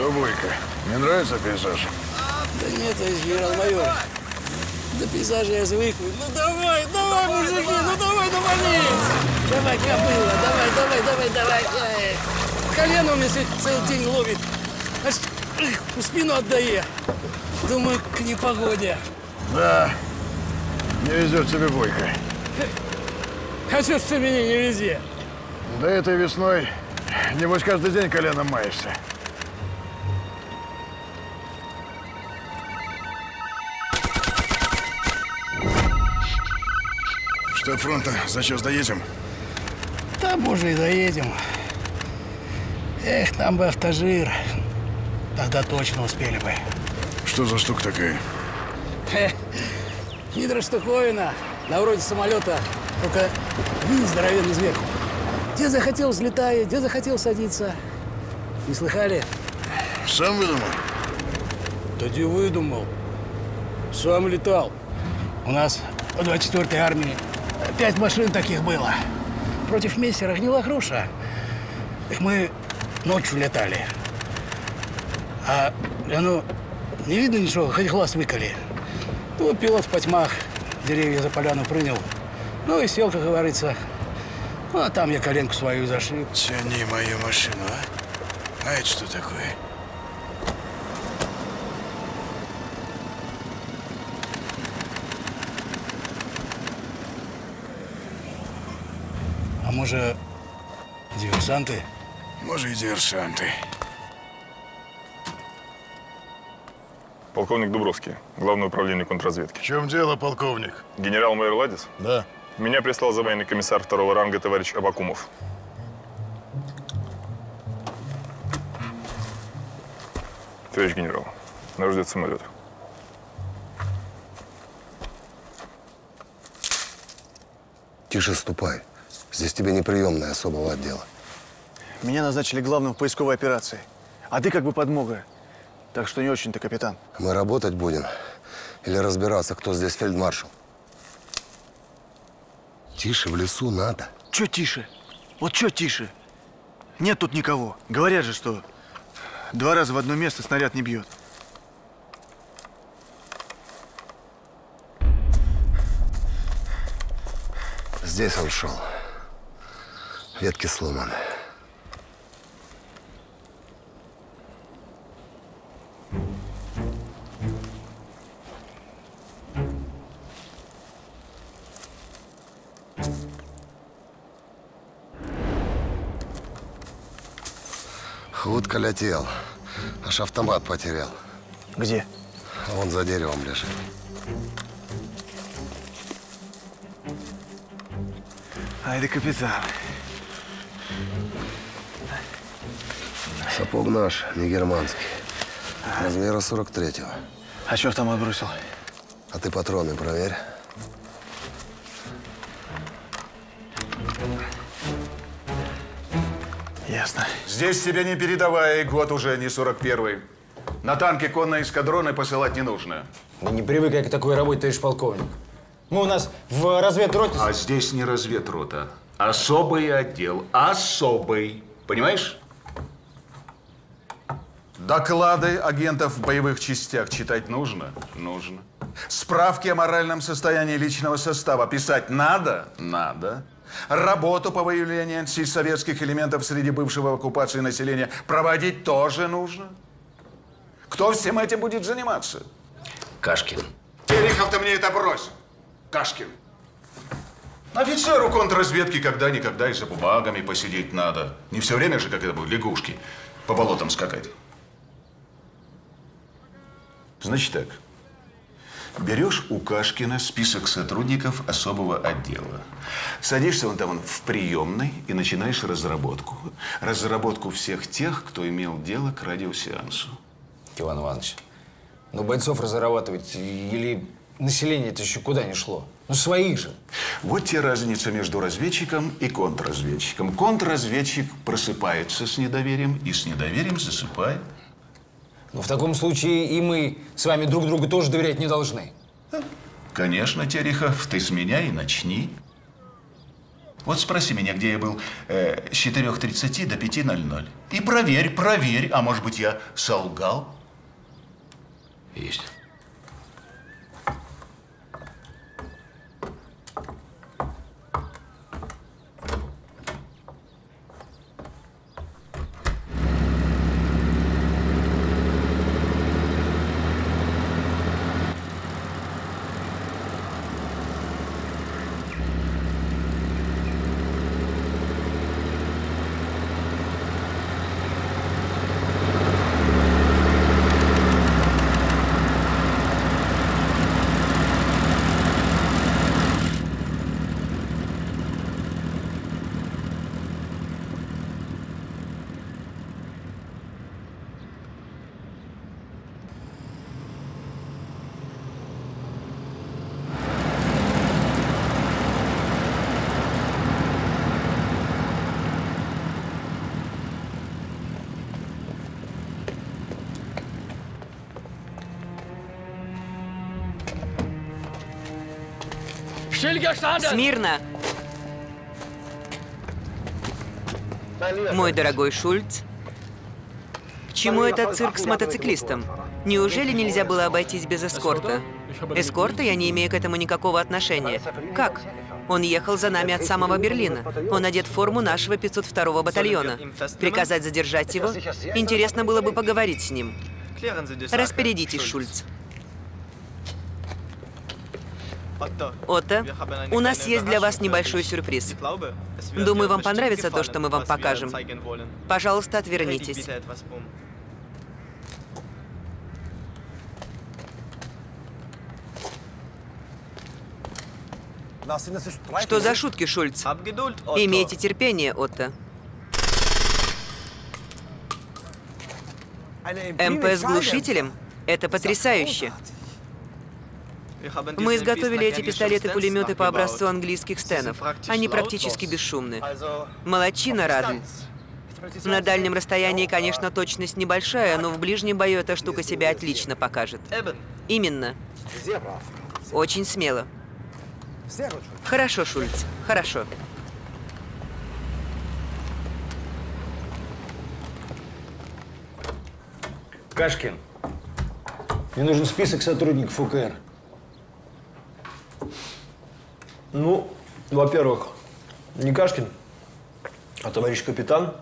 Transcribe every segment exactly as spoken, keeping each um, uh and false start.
Все бойко. Не нравится пейзаж? Да нет, генерал-майор. До пейзажа я звык. Ну давай, давай, мужики, ну давай, давай. Давай, кобыла, давай, давай, давай, давай. Колено у меня целый день ловит. Аж спину отдаю. Думаю, к непогоде. Да. Не везет тебе бойко. А что ж ты меня не вези? Да этой весной, небось, каждый день коленом маешься. Штаб фронта, за час доедем? Да, боже, и доедем. Эх, там бы автожир. Тогда точно успели бы. Что за штука такая? Хе, гидроштуковина. На вроде самолета, только видит здоровенный сверху. Где захотел, взлетает, где захотел, садиться. Не слыхали? Сам выдумал? Да не выдумал. Сам летал. У нас в двадцать четвёртой армии пять машин таких было. Против мессера гнила груша. Так мы ночью летали. А оно не видно ничего, хоть глаз выколи. Ну, пилот в потьмах деревья за поляну прыгнул. Ну и сел, как говорится. Ну, а там я коленку свою зашиб. Тяни мою машину, а? А это что такое? А может, диверсанты? Может, и диверсанты. Полковник Дубровский, Главное управление контрразведки. В чем дело, полковник? Генерал-майор Ладис? Да. Меня прислал за военный комиссар второго ранга товарищ Абакумов. Товарищ генерал, нас ждет самолет. Тише ступай. Здесь тебе неприемная особого отдела. Меня назначили главным в поисковой операции. А ты как бы подмога. Так что не очень-то, капитан. Мы работать будем или разбираться, кто здесь фельдмаршал? Тише в лесу надо. Чё тише? Вот чё тише? Нет тут никого. Говорят же, что два раза в одно место снаряд не бьет. Здесь он шел. Ветки сломаны. Худко летел, аж автомат потерял. Где? Вон за деревом лежит. Ай да капитан. Сапог наш, не германский. Размера сорок третьего. А что автомат бросил? А ты патроны проверь. Ясно. Здесь тебе не передавая, и год уже не сорок первый. На танке конные эскадроны посылать не нужно. Мы не привыкли к такой работе, товарищ полковник. Мы у нас в разведроте… А здесь не разведрота. Особый отдел. Особый. Понимаешь? Доклады агентов в боевых частях читать нужно? Нужно. Справки о моральном состоянии личного состава писать надо? Надо. Работу по выявлению антисоветских элементов среди бывшего в оккупации населения проводить тоже нужно? Кто всем этим будет заниматься? Кашкин. Терехов-то мне это брось! Кашкин. Офицеру контрразведки когда-никогда и за бумагами посидеть надо. Не все время же, как это будут лягушки, по болотам скакать. Значит так, берешь у Кашкина список сотрудников особого отдела, садишься вон там вон, в приемной и начинаешь разработку. Разработку всех тех, кто имел дело к радиосеансу. Иван Иванович, ну бойцов разрабатывать или население-то еще куда не шло? Ну своих же. Вот те разница между разведчиком и контрразведчиком. Контрразведчик просыпается с недоверием и с недоверием засыпает. Но в таком случае и мы с вами друг другу тоже доверять не должны. Конечно, Терехов, ты с меня и начни. Вот спроси меня, где я был э, с четырёх тридцати до пяти ноль-ноль. И проверь, проверь, а может быть, я солгал? Есть. Смирно! Мой дорогой Шульц, к чему этот цирк с мотоциклистом? Неужели нельзя было обойтись без эскорта? Эскорта я не имею к этому никакого отношения. Как? Он ехал за нами от самого Берлина. Он одет в форму нашего пятьсот второго батальона. Приказать задержать его? Интересно было бы поговорить с ним. Распорядитесь, Шульц. Отто, у нас есть для вас небольшой сюрприз. Думаю, вам понравится то, что мы вам покажем. Пожалуйста, отвернитесь. Что за шутки, Шульц? Имейте терпение, Отто. МП с глушителем? Это потрясающе. Мы изготовили эти пистолеты-пулеметы по образцу английских стенов. Они практически бесшумны. Молодчина, Радль. На дальнем расстоянии, конечно, точность небольшая, но в ближнем бою эта штука себя отлично покажет. Именно. Очень смело. Хорошо, Шульц, хорошо. Кашкин, мне нужен список сотрудников УКР. Ну, во-первых, не Кашкин, а товарищ капитан.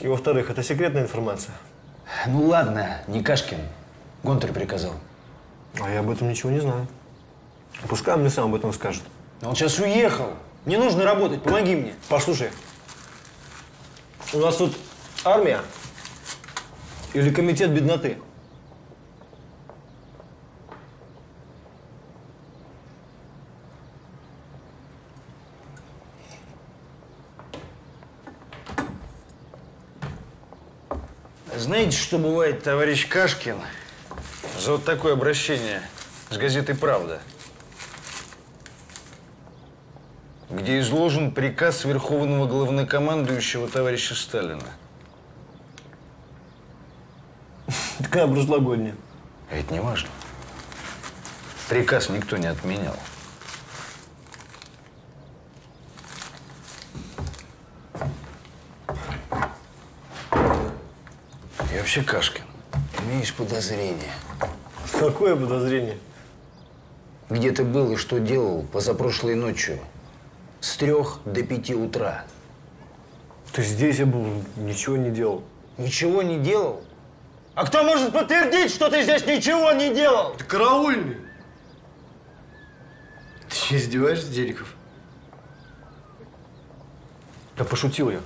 И во-вторых, это секретная информация. Ну ладно, не Кашкин. Гонтарь приказал. А я об этом ничего не знаю. Пускай мне сам об этом скажет. Он сейчас уехал. Не нужно работать, помоги мне. Послушай, у нас тут армия или комитет бедноты? Знаете, что бывает, товарищ Кашкин, за вот такое обращение с газеты «Правда», где изложен приказ верховного главнокомандующего товарища Сталина? Такая прошлогодняя. А это не важно. Приказ никто не отменял. И вообще, Кашкин, имеешь подозрение. Какое подозрение? Где ты был и что делал позапрошлой ночью с трех до пяти утра? Ты здесь я был, ничего не делал. Ничего не делал? А кто может подтвердить, что ты здесь ничего не делал? Ты караульный. Ты что, издеваешься, Деликов? Да пошутил я.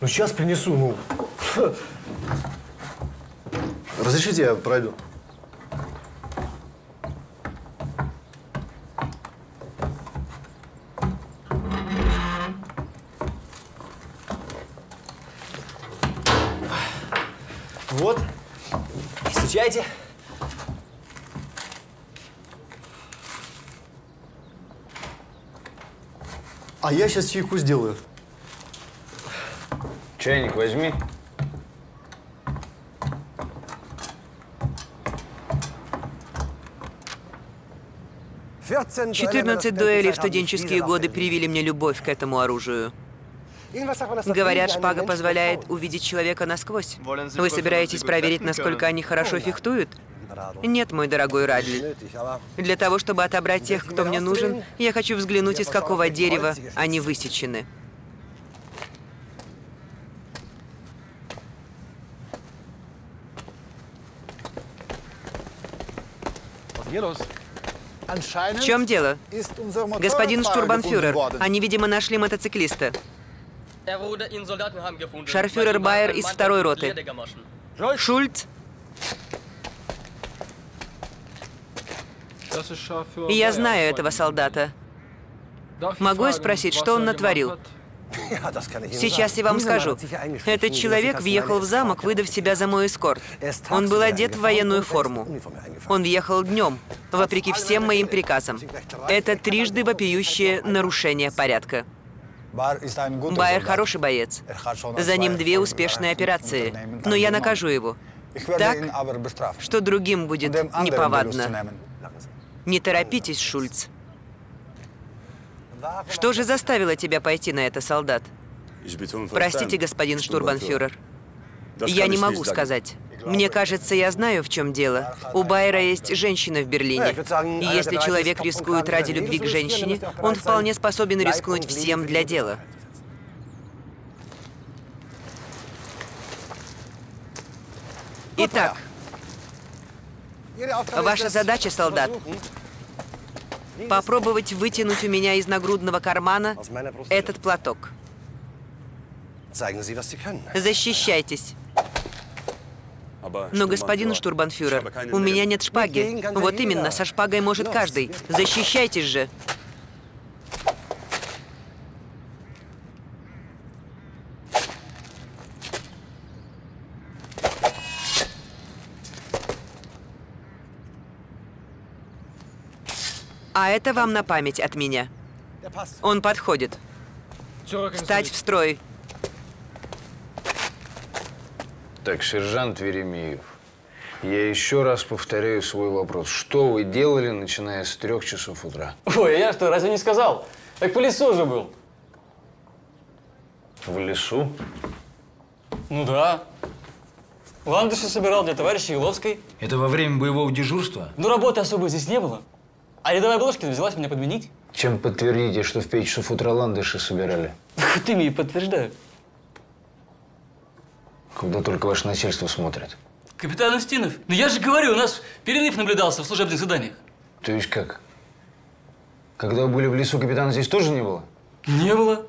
Ну, сейчас принесу, ну. Разрешите, я пройду? Вот, встречайте. А я сейчас чайку сделаю. Чайник возьми. четырнадцать дуэлей в студенческие годы привили мне любовь к этому оружию. Говорят, шпага позволяет увидеть человека насквозь. Вы собираетесь проверить, насколько они хорошо фехтуют? Нет, мой дорогой Радли. Для того, чтобы отобрать тех, кто мне нужен, я хочу взглянуть, из какого дерева они высечены. В чем дело? Господин штурбанфюрер, они, видимо, нашли мотоциклиста. Шарфюрер Байер из второй роты. Шульц? Я знаю этого солдата. Могу я спросить, что он натворил? Сейчас я вам скажу. Этот человек въехал в замок, выдав себя за мой эскорт. Он был одет в военную форму. Он въехал днем, вопреки всем моим приказам. Это трижды вопиющее нарушение порядка. Байер хороший боец. За ним две успешные операции. Но я накажу его. Так, что другим будет неповадно. Не торопитесь, Шульц. Что же заставило тебя пойти на это, солдат? Простите, господин штурбанфюрер. Я не могу сказать. Мне кажется, я знаю, в чем дело. У Байера есть женщина в Берлине. И если человек рискует ради любви к женщине, он вполне способен рискнуть всем для дела. Итак, ваша задача, солдат, попробовать вытянуть у меня из нагрудного кармана этот платок. Защищайтесь. Но, господин штурбанфюрер, у меня нет шпаги. Вот именно, со шпагой может каждый. Защищайтесь же. А это вам на память от меня. Он подходит. Встать в строй. Так, сержант Веремеев, я еще раз повторяю свой вопрос. Что вы делали, начиная с трех часов утра? Ой, а я что, разве не сказал? Так в лесу же был. В лесу? Ну да. Ландыши собирал для товарища Иловской. Это во время боевого дежурства? Ну, работы особо здесь не было. А рядовая Блошкина взялась меня подменить. Чем подтвердите, что в пять часов утра ландыши собирали? Хоть ими и подтверждаю. Куда только ваше начальство смотрит. Капитан Устинов, ну я же говорю, у нас перерыв наблюдался в служебных заданиях. То есть как? Когда вы были в лесу, капитана здесь тоже не было? Не было.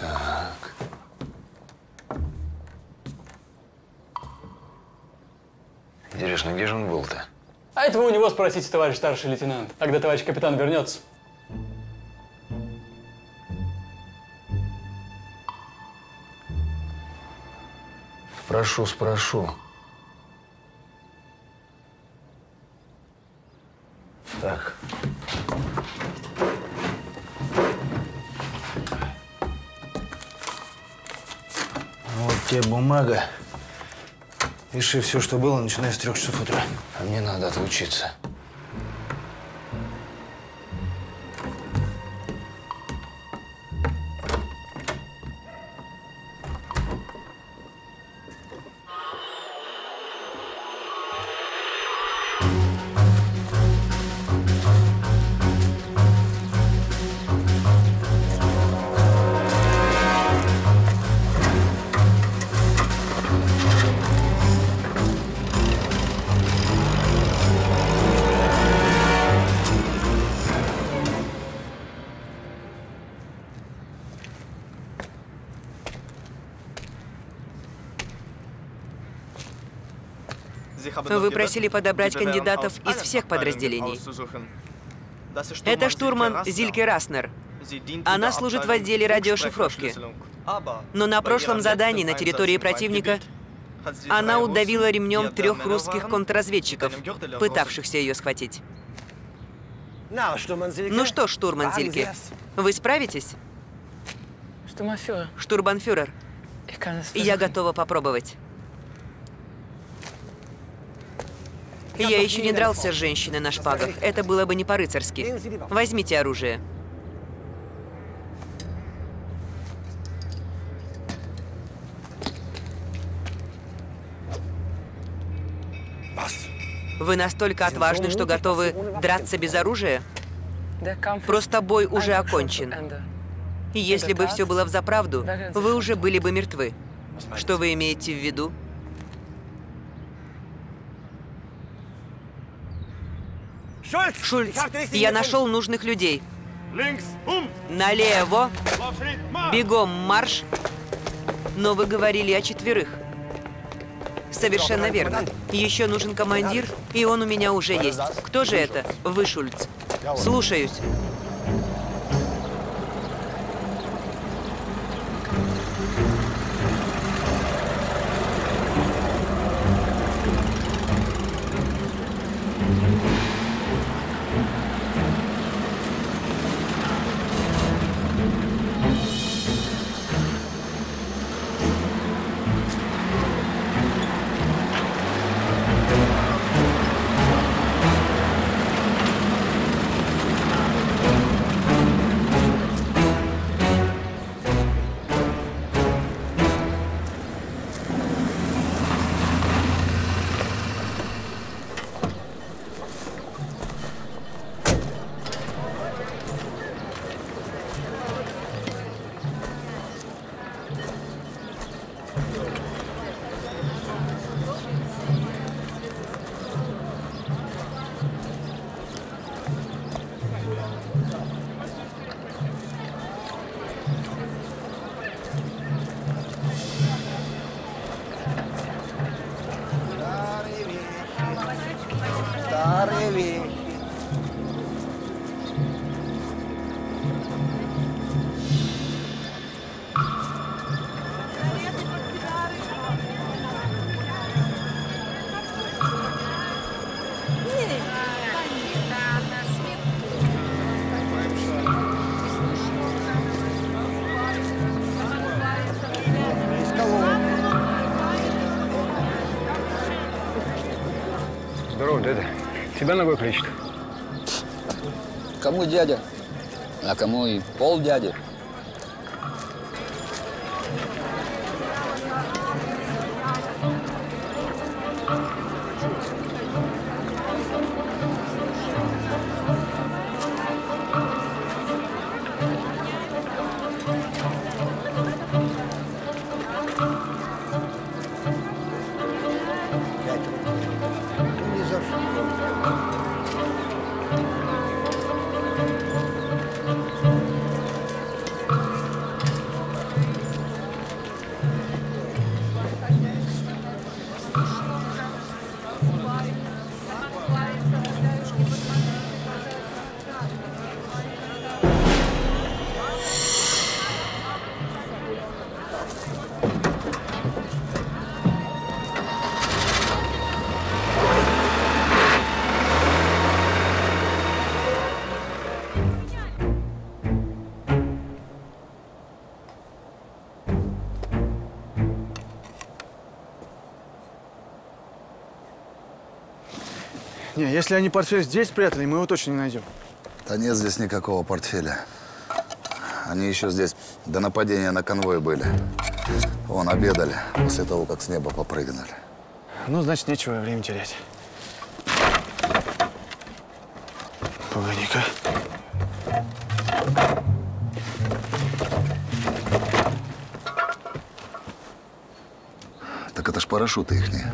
Так. Интересно, где же он был-то? А это вы у него спросите, товарищ старший лейтенант, когда товарищ капитан вернется. Спрошу, спрошу. Так. Вот тебе бумага. Пиши все, что было, начиная с трех часов утра. А мне надо отлучиться. Вы просили подобрать кандидатов из всех подразделений. Это штурман Зильки Раснер. Она служит в отделе радиошифровки. Но на прошлом задании на территории противника она удавила ремнем трех русских контрразведчиков, пытавшихся ее схватить. Ну что, штурман Зильки, вы справитесь? Штурбанфюрер, я готова попробовать. Я еще не дрался с женщиной на шпагах. Это было бы не по-рыцарски. Возьмите оружие. Вы настолько отважны, что готовы драться без оружия? Просто бой уже окончен. И если бы все было взаправду, вы уже были бы мертвы. Что вы имеете в виду? Шульц, я нашел нужных людей. Налево. Бегом марш. Но вы говорили о четверых. Совершенно верно. Еще нужен командир, и он у меня уже есть. Кто же это? Вы, Шульц. Слушаюсь. Тебя ногой кличут. Кому дядя, а кому и пол дяди. Если они портфель здесь спрятали, мы его точно не найдем. Да нет здесь никакого портфеля. Они еще здесь до нападения на конвой были. Вон, обедали после того, как с неба попрыгнули. Ну, значит, нечего время терять. Погоди-ка. Так это ж парашюты ихние.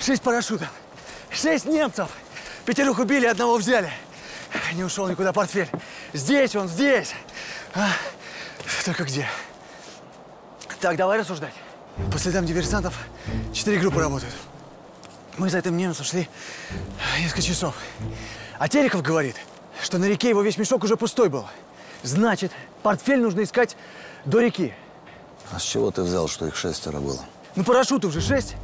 Шесть парашютов, шесть немцев, пятерых убили, одного взяли. Не ушел никуда портфель. Здесь он, здесь. А? Только где? Так, давай рассуждать. По следам диверсантов четыре группы работают. Мы за этим немцем шли несколько часов. А Терехов говорит, что на реке его весь мешок уже пустой был. Значит, портфель нужно искать до реки. А с чего ты взял, что их шестеро было? Ну, парашютов же шесть.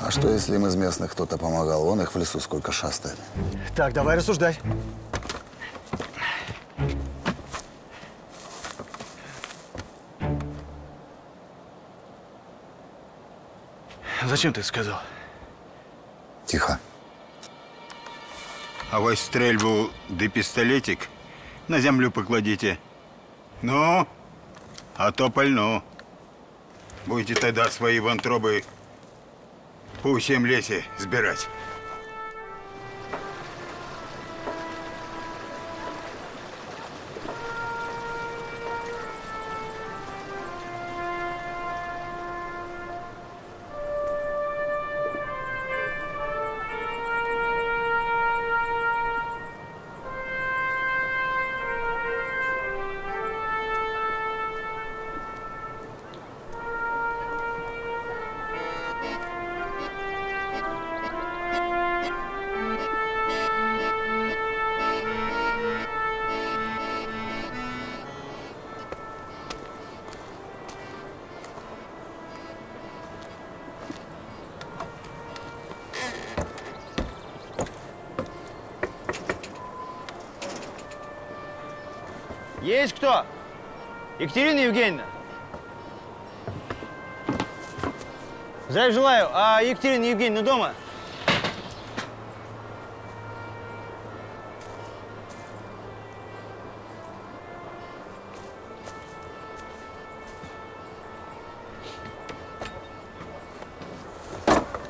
А что, если им из местных кто-то помогал? Вон их в лесу сколько шастает. Так, давай рассуждай. Зачем ты это сказал? Тихо. А вось стрельбу да пистолетик на землю покладите. Ну, а то пальну. Будете тогда свои вантробы по всем лесе сбирать. Есть кто? Екатерина Евгеньевна? Здравия желаю. А Екатерина Евгеньевна дома?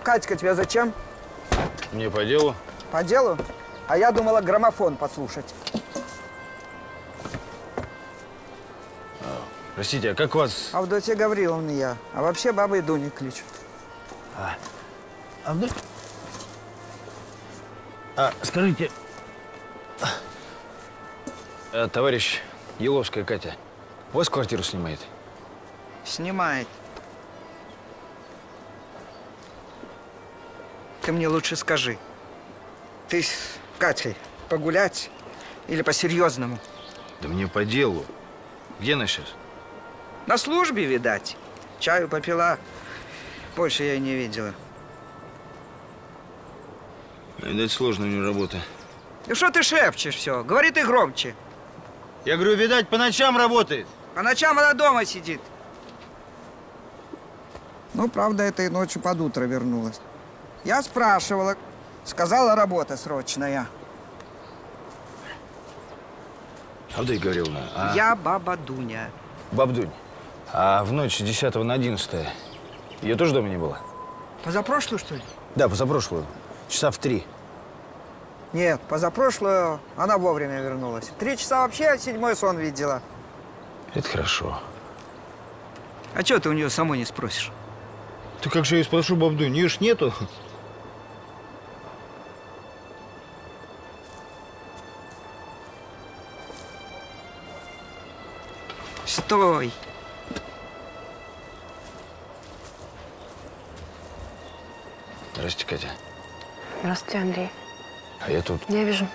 Катька, тебя зачем? Мне по делу. По делу? А я думала граммофон послушать. Простите, а как вас… Авдотья Гавриловна я, а вообще баба и Дуня кличут. А, Авдо... а скажите, а, товарищ Еловская Катя у вас квартиру снимает? Снимает. Ты мне лучше скажи, ты с Катей погулять или по-серьезному? Да мне по делу. Где она сейчас? На службе, видать. Чаю попила. Больше я и не видела. Видать, сложная у нее работа. Ну что ты шепчешь все? Говори ты громче. Я говорю, видать, по ночам работает. По ночам она дома сидит. Ну, правда, этой ночью под утро вернулась. Я спрашивала. Сказала, работа срочная. Авдотья Гавриловна, а... Я баба Дуня. Баб Дунь, а в ночь с десятого на одиннадцатое ее тоже дома не было? Позапрошлую, что ли? Да, позапрошлую. Часа в три. Нет, позапрошлую она вовремя вернулась. Три часа вообще седьмой сон видела. Это хорошо. А чего ты у нее самой не спросишь? Ты как же я ее спрошу, баб Дунь? Ее ж нету. Стой! Здравствуйте, Катя. Здравствуйте, Андрей. А я тут… Я вижу.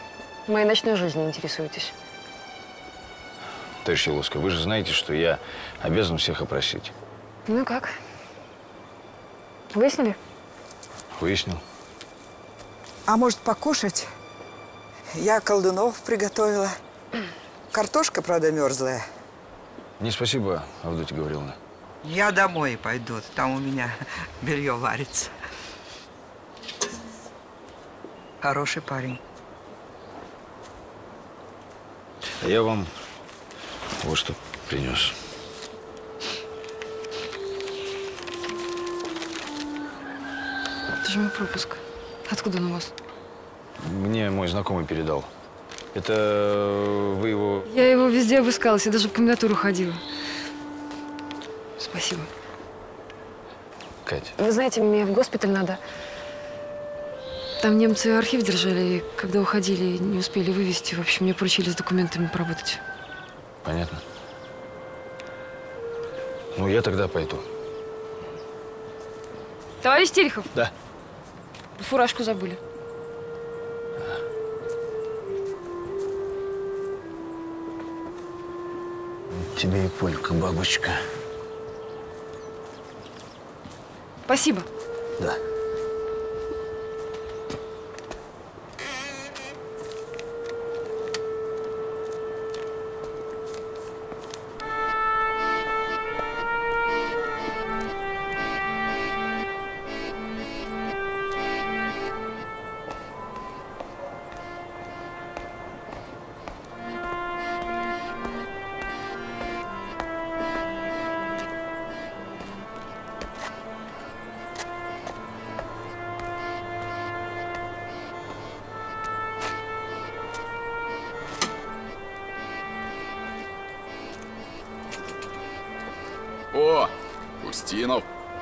Моей ночной жизнью интересуетесь. Товарищ Еловская, вы же знаете, что я обязан всех опросить. Ну и как? Выяснили? Выяснил. А может, покушать? Я колдунов приготовила. Картошка, правда, мерзлая. Не спасибо, Авдотья Гавриловна. Я домой пойду. Там у меня белье варится. Хороший парень. А я вам вот что принес. Это же мой пропуск. Откуда он у вас? Мне мой знакомый передал. Это вы его… Я его везде обыскалась, я даже в комендатуру ходила. Спасибо. Катя. Вы знаете, мне в госпиталь надо. Там немцы архив держали, и когда уходили, не успели вывезти. В общем, мне поручили с документами поработать. Понятно. Ну, я тогда пойду. Товарищ Терехов? Да. Фуражку забыли. Тебе и полька, бабочка. Спасибо. Да.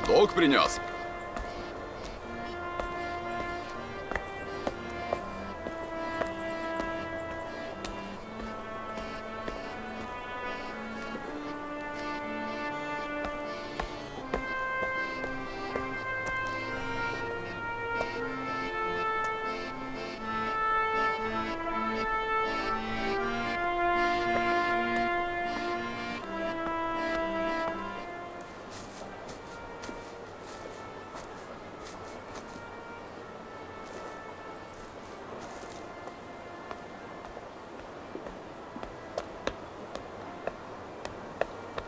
Долг принес.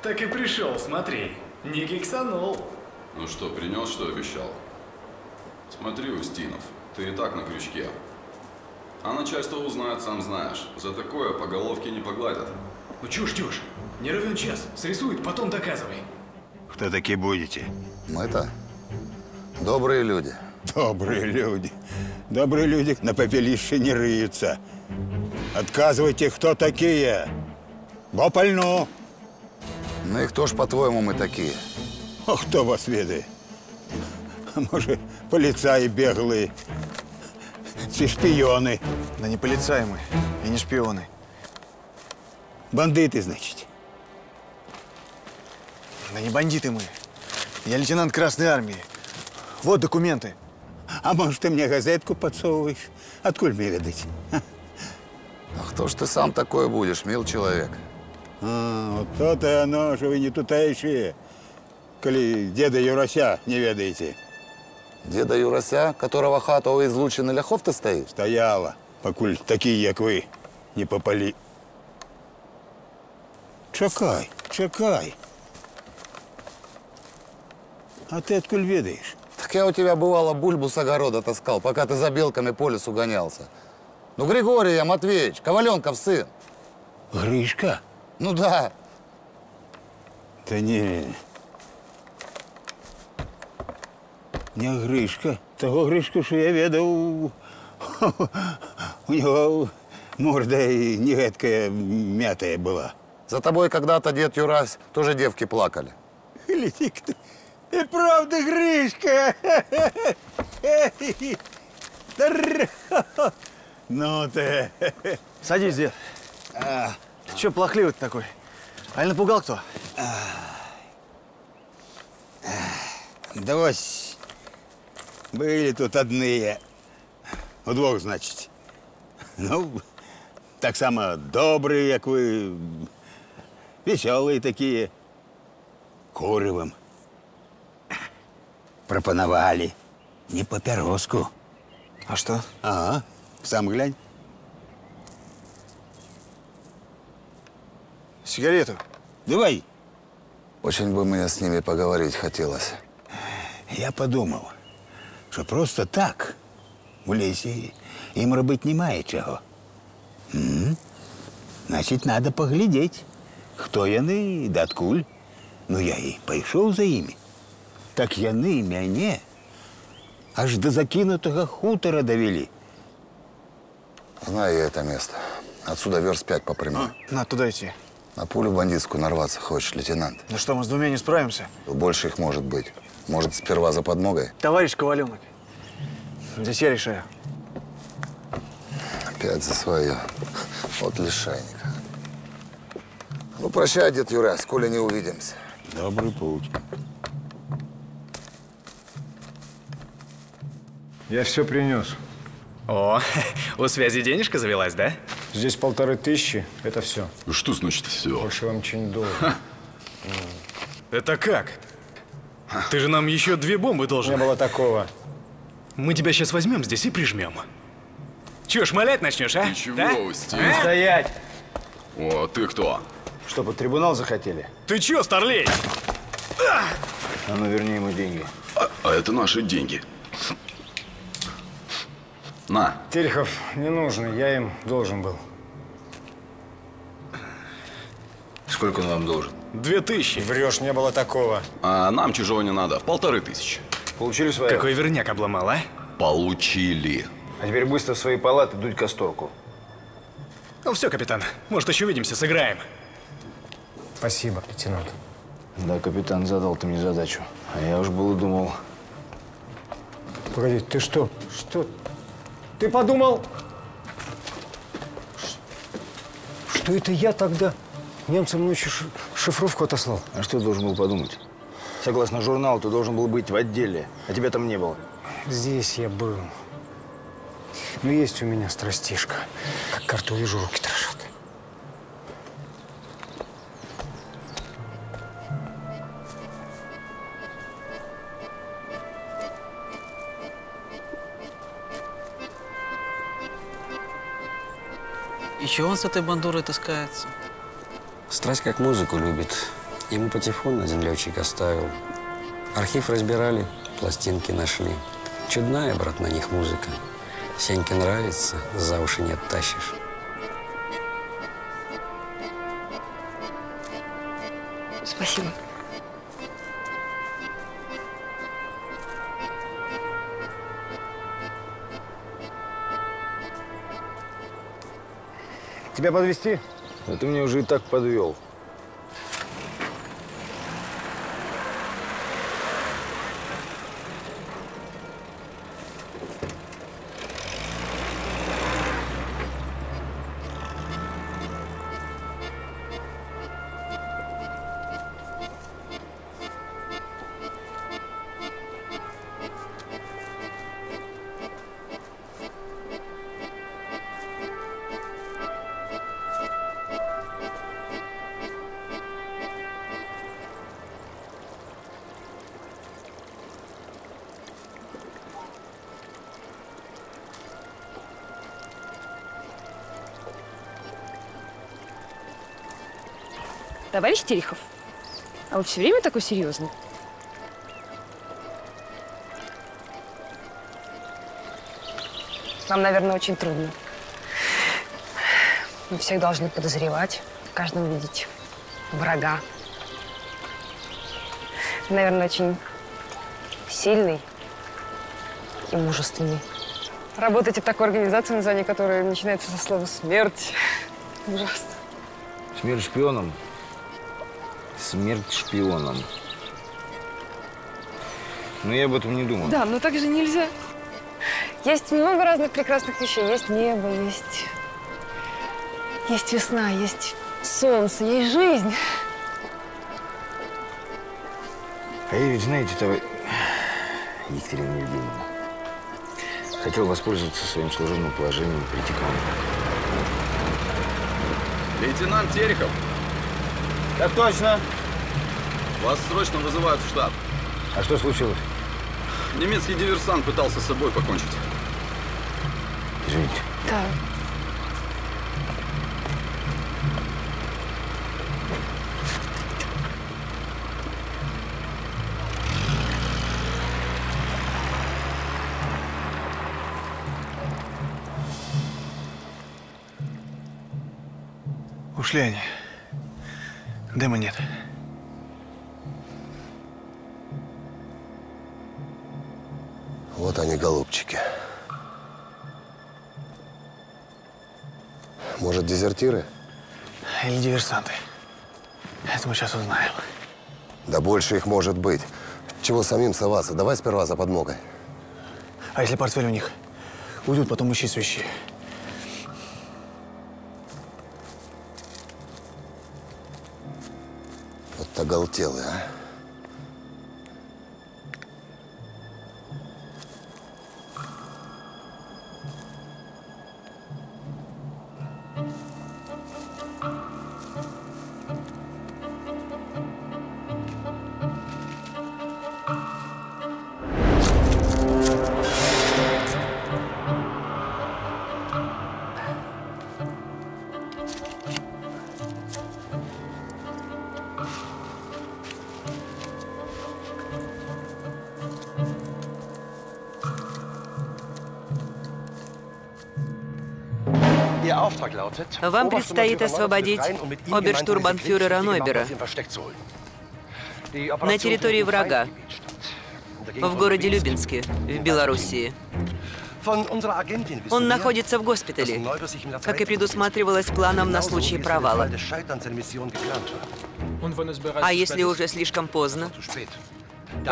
Так и пришел, смотри, не гексанул. Ну что, принес, что обещал? Смотри, Устинов, ты и так на крючке. А начальство узнает, сам знаешь. За такое по головке не погладят. Ну чё ждешь? Не ровен час. Срисует, потом доказывай. Кто такие будете? Мы-то добрые люди. Добрые люди. Добрые люди на попелище не рыются. Отказывайте, кто такие? Бопольну! Ну и кто ж, по-твоему, мы такие? А кто вас ведает? Может, полицаи беглые, все шпионы. Да не полицаи мы и не шпионы. Бандиты, значит? Да не бандиты мы. Я лейтенант Красной Армии. Вот документы. А может, ты мне газетку подсовываешь? Откуда мне ведать? А кто ж ты сам такой будешь, мил человек? А, вот то-то оно, что вы не тутающие, коли деда Юрося не ведаете. Деда Юрося, которого хата у излучины ляхов-то стоит? Стояла, покуль такие, как вы, не попали. Чакай, чакай. А ты откуль ведаешь? Так я у тебя, бывало, бульбу с огорода таскал, пока ты за белками по лесу гонялся. Ну, Григорий Матвеевич, Коваленков сын. Гришка? Ну да. Да не. Не Гришка. Того Гришку, что я ведал, у него морда и негадкая мятая была. За тобой когда-то дед Юрась тоже девки плакали. И правда, Гришка. Ну ты. Садись, дед. Ты чё плохливый-то такой? Аль напугал кто? Да вось, были тут одные. У двух, значит. Ну, так само добрые, как вы, веселые такие. Куревым пропоновали. Не папироску. А что? Ага, сам глянь. Сигарету. Давай. Очень бы мне с ними поговорить хотелось. Я подумал, что просто так в лесе им робить немає чего. М-м? Значит, надо поглядеть, кто яны, да откуль. Ну, я и пошел за ими. Так яны меня аж до закинутого хутора довели. Знаю я это место. Отсюда верст пять по прямой. Надо туда идти. На пулю бандитскую нарваться хочешь, лейтенант? Ну что, мы с двумя не справимся? Больше их может быть. Может, сперва за подмогой? Товарищ Коваленок, здесь я решаю. Опять за свое. Вот лишайник. Ну, прощай, дед Юра, скоро не увидимся. Добрый путь. Я все принес. О, у связи денежка завелась, да? Здесь полторы тысячи, это все. Что значит все? Больше вам ничего не должен. Это как? Ты же нам еще две бомбы должен. Не было такого. Мы тебя сейчас возьмем здесь и прижмем. Че, шмалять начнешь, а? Ничего, да? Устин. А? Стоять! О, ты кто? Что, под трибунал захотели? Ты че, старлей? А ну, верни ему деньги. А, а это наши деньги. На. Терехов, не нужно, я им должен был. Сколько он вам должен? Две тысячи. Врешь, не было такого. А нам чужого не надо, в полторы тысячи. Получили свои. Какой верняк обломал, а? Получили. А теперь быстро в свои палаты дуть касторку. Ну все, капитан, может еще увидимся, сыграем. Спасибо, лейтенант. Да, капитан, задал ты мне задачу. А я уж было думал. Погоди, ты что? Что? Ты подумал? Что это я тогда? Немцам ночью шифровку отослал. А что должен был подумать? Согласно журналу, ты должен был быть в отделе, а тебя там не было. Здесь я был. Но есть у меня страстишка. Как карту вижу, руки дрожат. Еще он с этой бандурой таскается. Страсть как музыку любит. Ему патефон один летчик оставил. Архив разбирали, пластинки нашли. Чудная, брат, на них музыка. Сеньке нравится, за уши не оттащишь. Спасибо. Тебя подвести? А ты меня уже и так подвел. Товарищ Терехов, а вы все время такой серьезный? Нам, наверное, очень трудно. Мы всех должны подозревать, в каждом видеть врага. Вы, наверное, очень сильный и мужественный. Работаете в такой организации, название которой начинается со слова «смерть». Ужасно. Смерть шпионом. Смерть шпионам. Но я об этом не думал. Да, но так же нельзя. Есть много разных прекрасных вещей. Есть небо, есть... Есть весна, есть солнце, есть жизнь. А я ведь, знаете, товарищ... Екатерина Евгеньевна, хотел воспользоваться своим служебным положением и прийти к вам. Лейтенант Терехов! Так точно. Вас срочно вызывают в штаб. А что случилось? Немецкий диверсант пытался с собой покончить. Извините. Да. Ушли они. Дыма нет. Вот они, голубчики. Может, дезертиры? Или диверсанты. Это мы сейчас узнаем. Да больше их может быть. Чего самим соваться? Давай сперва за подмогой. А если портфель у них? Уйдут, потом ищи свищи. Оголтелый, а? Вам предстоит освободить оберштурмбанфюрера Нойбера на территории врага, в городе Любинске, в Белоруссии. Он находится в госпитале, как и предусматривалось планом на случай провала. А если уже слишком поздно?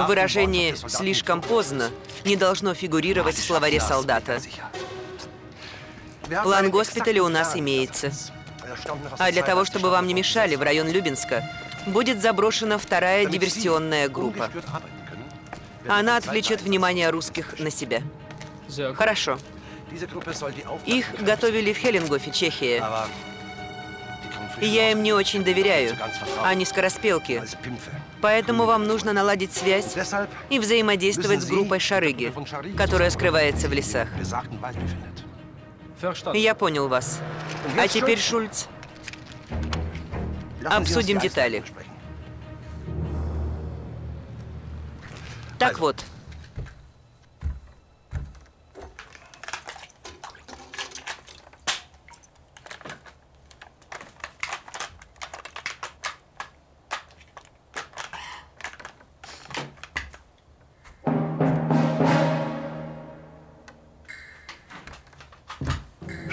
Выражение «слишком поздно» не должно фигурировать в словаре солдата. План госпиталя у нас имеется. А для того, чтобы вам не мешали, в район Любинска будет заброшена вторая диверсионная группа. Она отвлечет внимание русских на себя. Хорошо. Их готовили в Хеленгофе, Чехия. И я им не очень доверяю. Они скороспелки. Поэтому вам нужно наладить связь и взаимодействовать с группой Шарыги, которая скрывается в лесах. Я понял вас. А теперь, Шульц, обсудим детали. Так вот.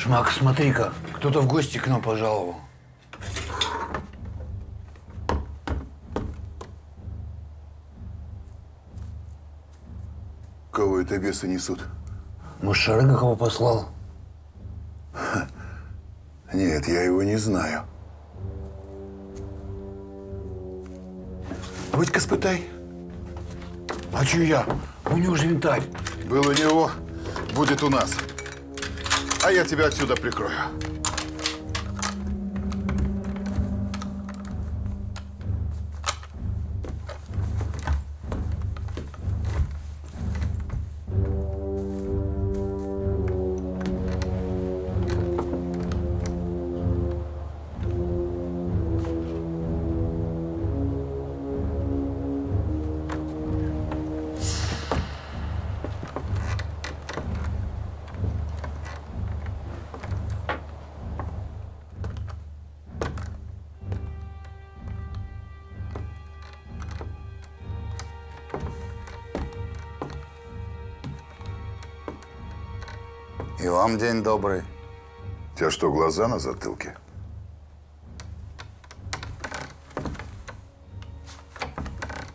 Макс, смотри-ка, кто-то в гости к нам пожаловал. Кого это бесы несут? Может, Шарыга кого послал? Ха. Нет, я его не знаю. Будь-ка спытай. А чё я? У него же винтарь. Был у него, будет у нас. А я тебя отсюда прикрою. И вам день добрый. У тебя что, глаза на затылке?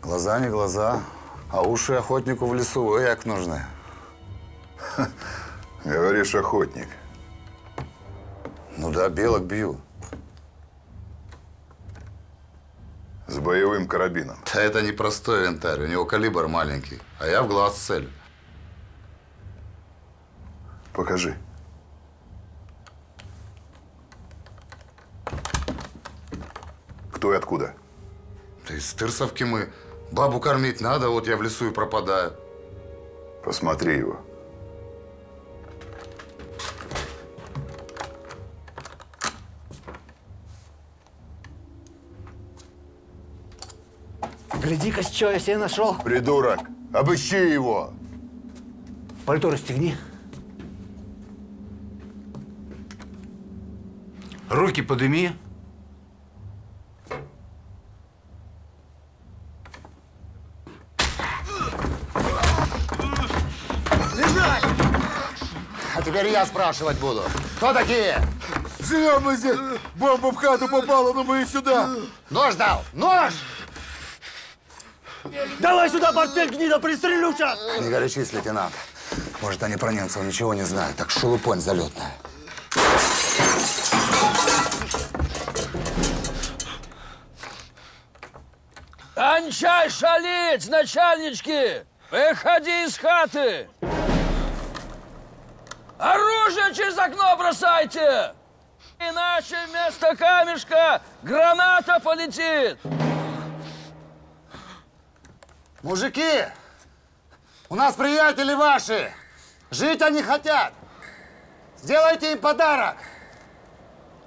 Глаза не глаза, а уши охотнику в лесу, ой, как нужны. Ха, говоришь, охотник. Ну да, белок бью. С боевым карабином. Да это не простой винтарь, у него калибр маленький, а я в глаз цель. Покажи. Кто и откуда? Да из Тырсовки мы. Бабу кормить надо, вот я в лесу и пропадаю. Посмотри его. Гляди-ка, что я себе нашел. Придурок, обыщи его. Пальто расстегни. Руки подыми. Лежать! А теперь я спрашивать буду. Кто такие? Живем мы здесь. Бомба в хату попала, но мы и сюда. Нож дал! Нож! Давай сюда, портфель, гнида, пристрелю сейчас! Не горячись, лейтенант. Может, они про немцев ничего не знают, так шелупонь залетная. Кончай шалить, начальнички! Выходи из хаты! Оружие через окно бросайте! Иначе вместо камешка граната полетит! Мужики! У нас приятели ваши! Жить они хотят! Сделайте им подарок!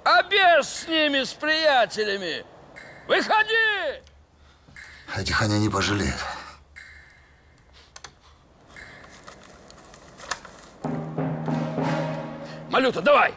А без с ними, с приятелями! Выходи! Этих они не пожалеют. Малюта, давай!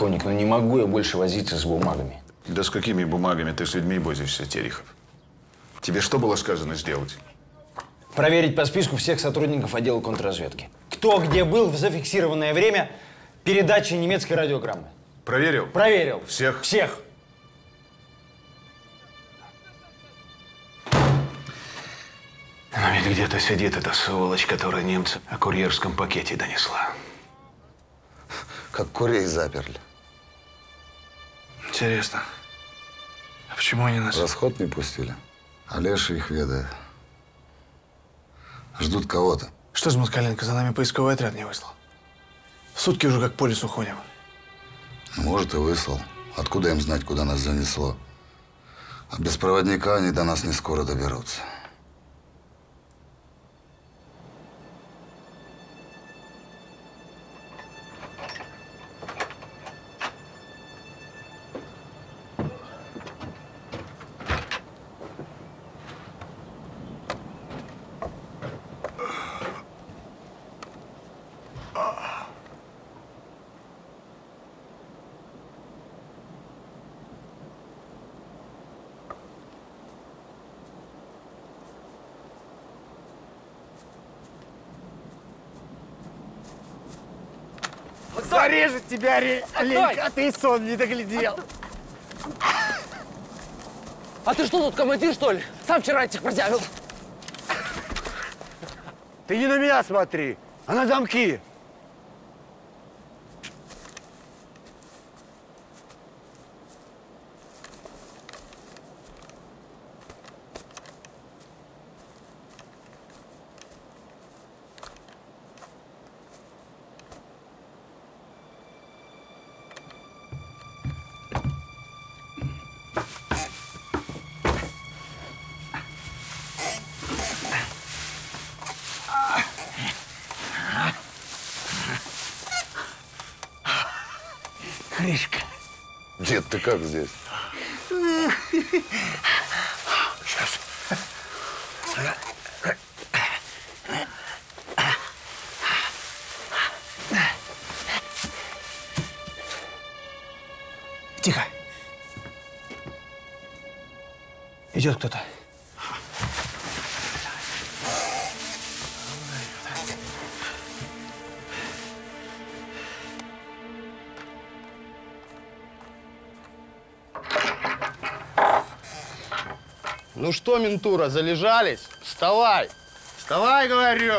полковник, но не могу я больше возиться с бумагами. Да с какими бумагами ты с людьми возишься, Терехов? Тебе что было сказано сделать? Проверить по списку всех сотрудников отдела контрразведки. Кто где был в зафиксированное время передачи немецкой радиограммы. Проверил? Проверил. Всех? Всех. Но ведь где-то сидит эта сволочь, которая немцам о курьерском пакете донесла. Как курей заперли. Интересно, а почему они нас… Расход не пустили. А леший их ведает. Ждут кого-то. Что ж, Москаленко, за нами поисковый отряд не выслал? Сутки уже как по лесу ходим. Может, и выслал. Откуда им знать, куда нас занесло? А без проводника они до нас не скоро доберутся. Порежет тебя, Олег, а ты сон не доглядел. А ты что тут, командир, что ли? Сам вчера этих продявил. Ты не на меня смотри, а на замки. Дед, ты как здесь? Сейчас. Тихо. Идет кто-то. Ну что, ментура, залежались? Вставай! Вставай, говорю!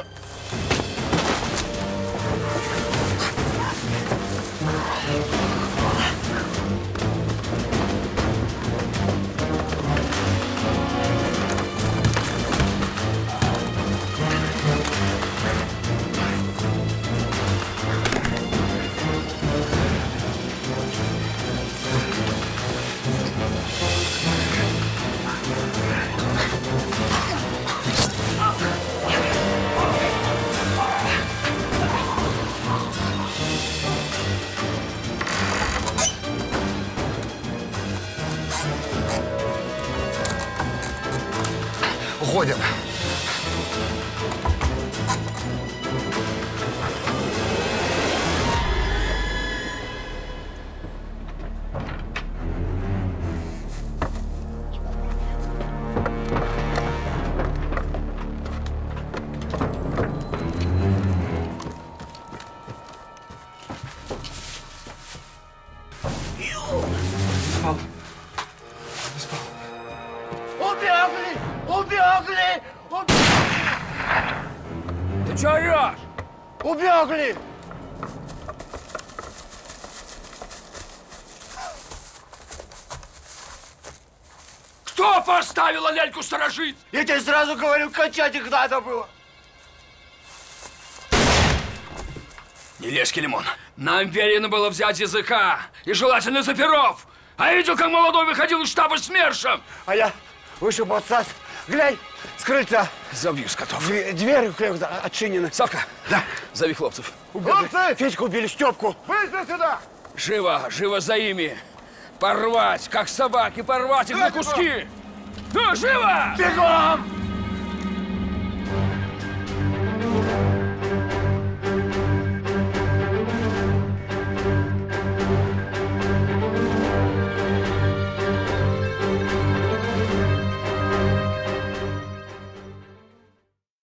Сторожить. Я тебе сразу говорю, качать их надо было. Не лезь, Келимон. Нам верено было взять языка и желательно заперов. А видел, как молодой выходил из штаба с смершем. А я вышел под саз. Глянь, с крыльца. Забью скотов. Дверь, дверь отчинена. Савка, да. Зови хлопцев. Хлопцы! Федьку убили, Степку. Быстро сюда! Живо, живо за ими. Порвать, как собаки, порвать их на куски. Ну, живо! Бегом!